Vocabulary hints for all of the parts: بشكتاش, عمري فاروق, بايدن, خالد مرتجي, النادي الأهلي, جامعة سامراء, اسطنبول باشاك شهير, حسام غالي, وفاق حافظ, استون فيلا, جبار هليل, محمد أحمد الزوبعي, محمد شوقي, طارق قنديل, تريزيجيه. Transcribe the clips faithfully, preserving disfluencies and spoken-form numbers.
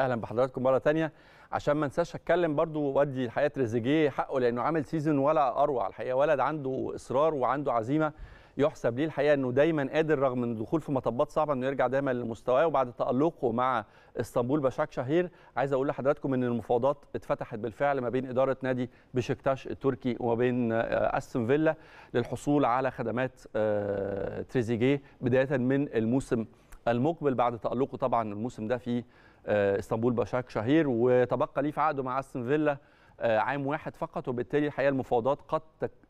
اهلا بحضراتكم مره ثانيه. عشان ما انساش اتكلم برضو وادي الحقيقه تريزيجيه حقه، لانه عامل سيزون ولا اروع الحقيقه. ولد عنده اصرار وعنده عزيمه يحسب ليه الحقيقه، انه دايما قادر رغم الدخول في مطبات صعبه انه يرجع دايما لمستواه. وبعد تالقه مع اسطنبول باشاك شهير، عايز اقول لحضراتكم ان المفاوضات اتفتحت بالفعل ما بين اداره نادي بشكتاش التركي وما بين استون فيلا للحصول على خدمات تريزيجيه بدايه من الموسم المقبل، بعد تالقه طبعا الموسم ده في اسطنبول باشاك شهير، وتبقى ليه في عقده مع استون فيلا عام واحد فقط. وبالتالي الحقيقه المفاوضات قد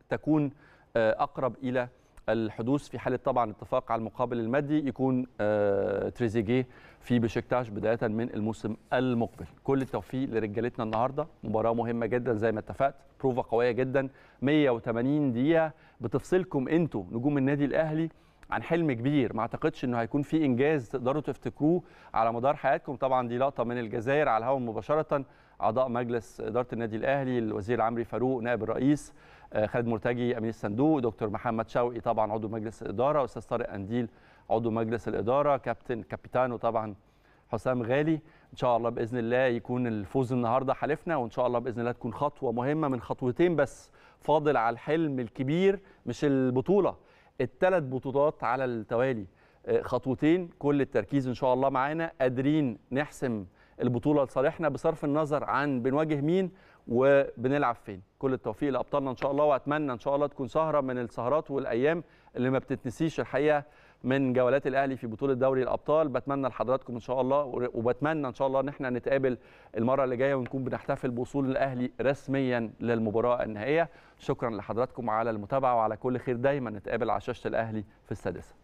تكون اقرب الى الحدوث في حاله طبعا اتفاق على المقابل المادي يكون تريزيجيه في بشكتاش بدايه من الموسم المقبل. كل التوفيق لرجالتنا النهارده، مباراه مهمه جدا زي ما اتفقت، بروفه قويه جدا، مية وتمانين دقيقه بتفصلكم انتوا نجوم النادي الاهلي عن حلم كبير، ما اعتقدش انه هيكون في انجاز تقدروا تفتكروه على مدار حياتكم. طبعا دي لقطه من الجزائر على الهواء مباشره، اعضاء مجلس اداره النادي الاهلي، الوزير عمري فاروق نائب الرئيس، خالد مرتجي امين الصندوق، دكتور محمد شوقي طبعا عضو مجلس الاداره، استاذ طارق قنديل عضو مجلس الاداره، كابتن كابيتانو طبعا حسام غالي. ان شاء الله باذن الله يكون الفوز النهارده حلفنا، وان شاء الله باذن الله تكون خطوه مهمه من خطوتين بس فاضل على الحلم الكبير، مش البطوله، الثلاث بطولات على التوالي، خطوتين كل التركيز ان شاء الله معانا، قادرين نحسم البطوله لصالحنا بصرف النظر عن بنواجه مين وبنلعب فين. كل التوفيق لابطالنا ان شاء الله، واتمنى ان شاء الله تكون سهره من السهرات والايام اللي ما بتتنسيش الحقيقه من جولات الاهلي في بطوله دوري الابطال. بتمنى لحضراتكم ان شاء الله، وبتمنى ان شاء الله ان احنا نتقابل المره اللي جايه ونكون بنحتفل بوصول الاهلي رسميا للمباراه النهائيه. شكرا لحضراتكم على المتابعه وعلى كل خير، دايما نتقابل على شاشه الاهلي في السادسه.